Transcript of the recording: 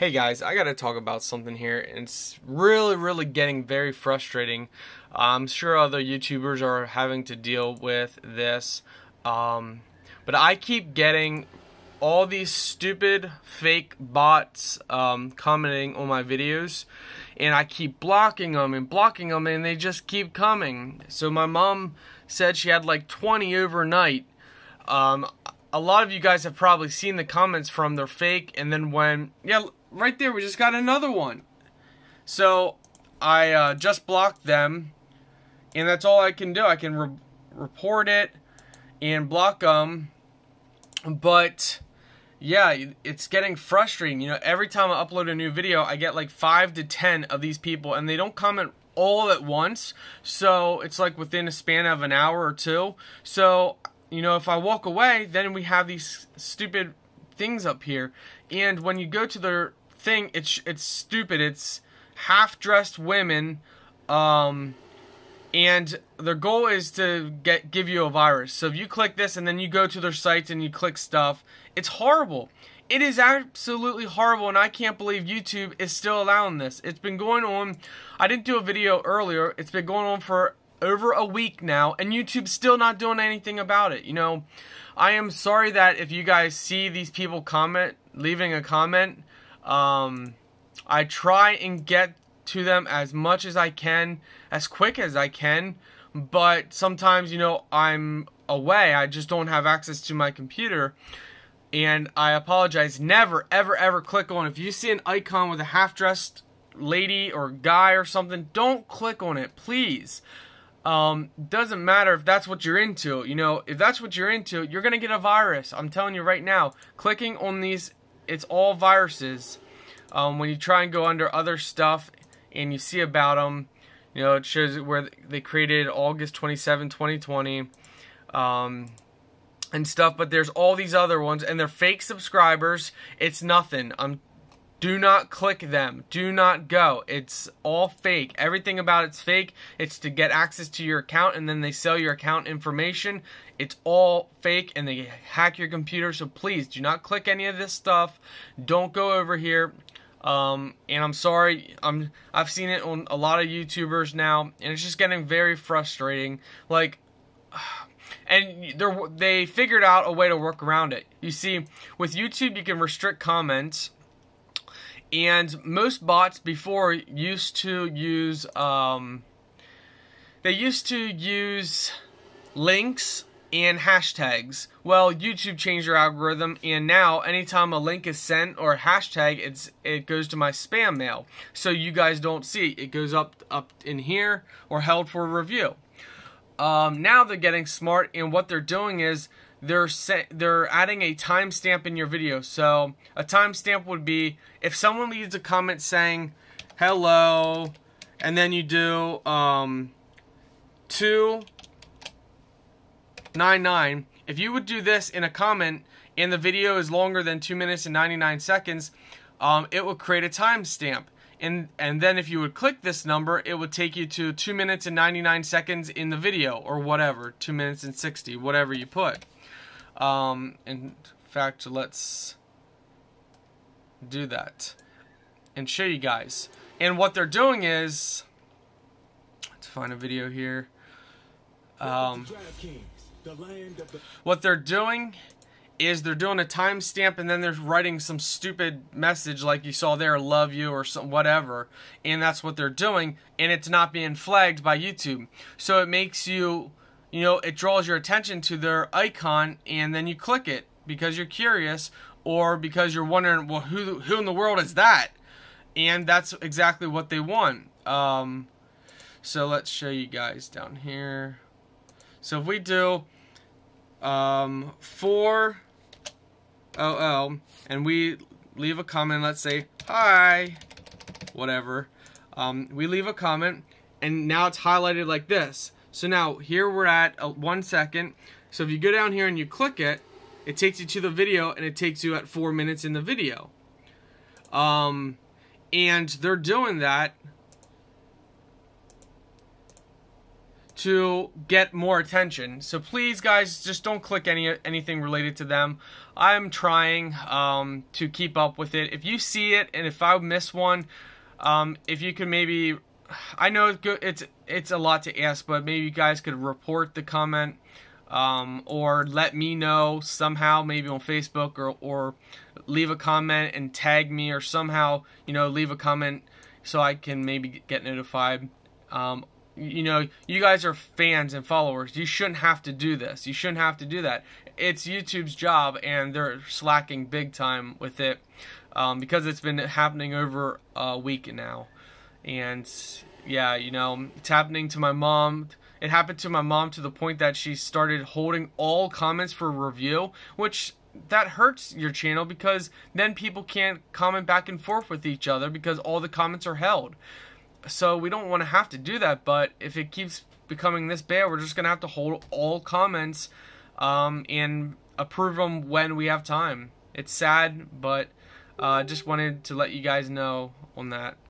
Hey guys, I gotta talk about something here, and it's really getting very frustrating. I'm sure other YouTubers are having to deal with this, but I keep getting all these stupid fake bots commenting on my videos, and I keep blocking them, and they just keep coming. So my mom said she had like 20 overnight. A lot of you guys have probably seen the comments from they're fake, and then when, yeah, right there, we just got another one. So I just blocked them, and that's all I can do. I can report it and block them, but yeah, it's getting frustrating. You know, every time I upload a new video, I get like 5 to 10 of these people, and they don't comment all at once. So it's like within a span of an hour or two. So, you know, if I walk away, then we have these stupid things up here, and when you go to their thing, it's stupid. It's half-dressed women, and their goal is to give you a virus. So if you click this and then you go to their sites and you click stuff, it's horrible. It is absolutely horrible, and I can't believe YouTube is still allowing this. It's been going on. I didn't do a video earlier. It's been going on for over a week now, and YouTube's still not doing anything about it. You know, I am sorry that if you guys see these people leaving a comment, I try and get to them as much as I can, as quick as I can, but sometimes, you know, I'm away, I just don't have access to my computer, and I apologize. Never, ever, ever click on, if you see an icon with a half-dressed lady or guy or something, don't click on it, please. Doesn't matter if that's what you're into. You know, if that's what you're into, you're gonna get a virus. I'm telling you right now, clicking on these, it's all viruses. When you try and go under other stuff and you see about them, you know, it shows where they created August 27, 2020, and stuff, but there's all these other ones, and they're fake subscribers. It's nothing. Do not click them. Do not go. It's all fake. Everything about it's fake. It's to get access to your account, and then they sell your account information. It's all fake, and they hack your computer. So please do not click any of this stuff. Don't go over here. And I'm sorry. I've seen it on a lot of YouTubers now, and it's just getting very frustrating. Like, and they figured out a way to work around it. You see, with YouTube, you can restrict comments. And most bots before used to use, they used to use links and hashtags. Well, YouTube changed their algorithm, and now anytime a link is sent or a hashtag, it goes to my spam mail. So you guys don't see it. It goes up in here or held for review. Now they're getting smart, and what they're doing is they're adding a timestamp in your video. So a timestamp would be if someone leaves a comment saying hello, and then you do 2:99. If you would do this in a comment and the video is longer than 2 minutes and 99 seconds, it will create a timestamp. And then if you would click this number, it would take you to 2 minutes and 99 seconds in the video, or whatever, 2 minutes and 60, whatever you put. In fact, let's do that and show you guys. And what they're doing is, let's find a video here. What they're doing is they're doing a timestamp, and then they're writing some stupid message like you saw there, love you or some whatever, and that's what they're doing, and it's not being flagged by YouTube. So it makes you, you know, it draws your attention to their icon, and then you click it because you're curious or because you're wondering, well, who in the world is that? And that's exactly what they want. So let's show you guys down here. So if we do 4:00, and we leave a comment, let's say hi, whatever, we leave a comment, and now it's highlighted like this. So now here we're at 1 second. So if you go down here and you click it, it takes you to the video, and it takes you at 4 minutes in the video. And they're doing that to get more attention. So please, guys, just don't click anything related to them. I'm trying to keep up with it. If you see it, and if I miss one, if you could maybe, I know it's a lot to ask, but maybe you guys could report the comment, or let me know somehow, maybe on Facebook, or leave a comment and tag me, or somehow, you know, leave a comment so I can maybe get notified. You know, you guys are fans and followers. You shouldn't have to do this. You shouldn't have to do that. It's YouTube's job, and they're slacking big time with it, because it's been happening over a week now. And yeah, you know, it's happening to my mom. It happened to my mom to the point that she started holding all comments for review, which that hurts your channel, because then people can't comment back and forth with each other because all the comments are held. So we don't want to have to do that, but if it keeps becoming this bad, we're just going to have to hold all comments and approve them when we have time. It's sad, but I just wanted to let you guys know on that.